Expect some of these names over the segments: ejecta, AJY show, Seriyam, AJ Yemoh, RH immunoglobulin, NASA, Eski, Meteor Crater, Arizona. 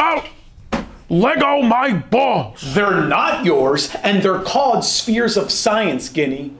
Ow! Lego my balls! They're not yours, and they're called spheres of science, Guinea.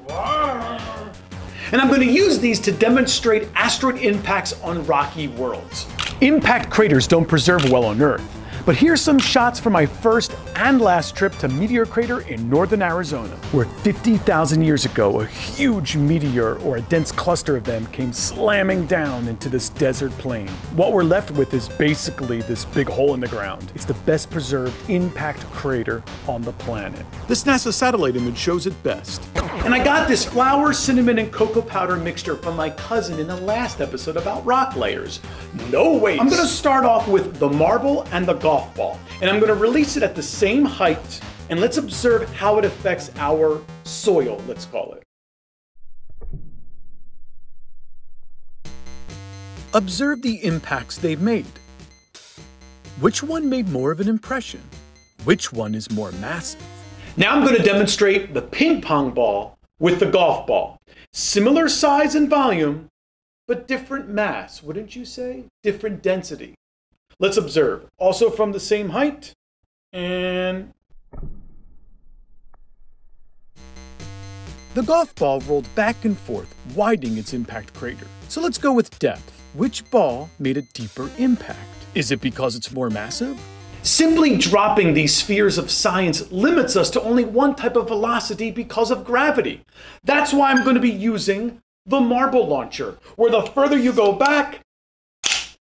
And I'm going to use these to demonstrate asteroid impacts on rocky worlds. Impact craters don't preserve well on Earth, but here's some shots from my first and last trip to Meteor Crater in northern Arizona, where 50,000 years ago a huge meteor or a dense cluster of them came slamming down into this desert plain. What we're left with is basically this big hole in the ground. It's the best preserved impact crater on the planet. This NASA satellite image shows it best. And I got this flour, cinnamon, and cocoa powder mixture from my cousin in the last episode about rock layers. No waste. I'm gonna start off with the marble and the golf ball, and I'm gonna release it at the same height, and let's observe how it affects our soil, let's call it. Observe the impacts they've made. Which one made more of an impression? Which one is more massive? Now I'm going to demonstrate the ping pong ball with the golf ball. Similar size and volume, but different mass, wouldn't you say? Different density. Let's observe. Also from the same height. And the golf ball rolled back and forth, widening its impact crater. So let's go with depth. Which ball made a deeper impact? Is it because it's more massive? Simply dropping these spheres of science limits us to only one type of velocity because of gravity. That's why I'm going to be using the marble launcher, where the further you go back,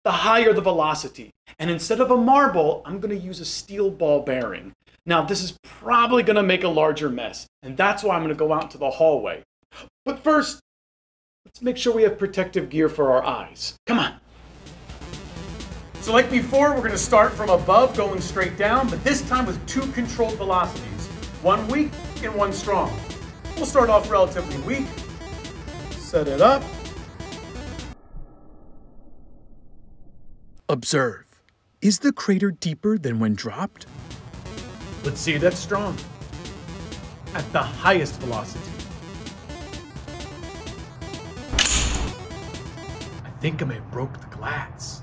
the higher the velocity. And instead of a marble, I'm going to use a steel ball bearing. Now, this is probably going to make a larger mess, and that's why I'm going to go out into the hallway. But first, let's make sure we have protective gear for our eyes. Come on. So like before, we're going to start from above, going straight down, but this time with two controlled velocities, one weak and one strong. We'll start off relatively weak, set it up. Observe. Is the crater deeper than when dropped? Let's see, that's strong. At the highest velocity. I think I may have broke the glass.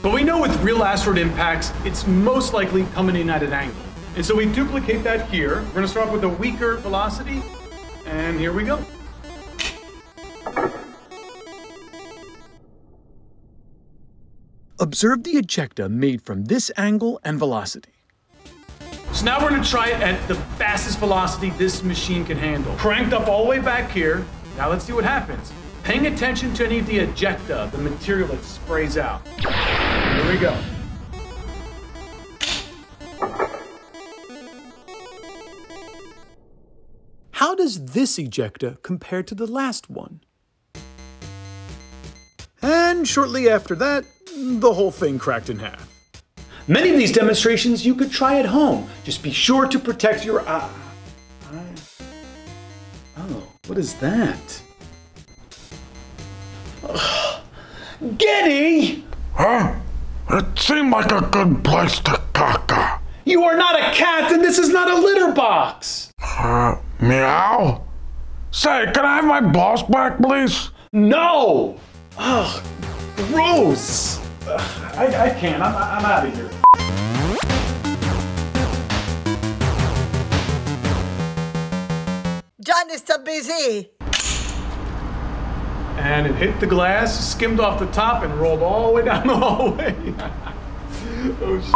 But we know with real asteroid impacts, it's most likely coming in at an angle. And so we duplicate that here. We're going to start off with a weaker velocity, and here we go. Observe the ejecta made from this angle and velocity. So now we're going to try it at the fastest velocity this machine can handle. Cranked up all the way back here. Now let's see what happens. Paying attention to any of the ejecta, the material that sprays out. Here we go. How does this ejecta compare to the last one? And shortly after that, the whole thing cracked in half. Many of these demonstrations you could try at home. Just be sure to protect your eye. Oh, what is that? Ugh. Guinea! Huh? It seemed like a good place to caca. You are not a cat, and this is not a litter box! Meow? Say, can I have my balls back, please? No! Ugh, gross! Ugh, I can't, I'm out of here. John is too busy! And it hit the glass, skimmed off the top, and rolled all the way down the hallway. Oh, shit.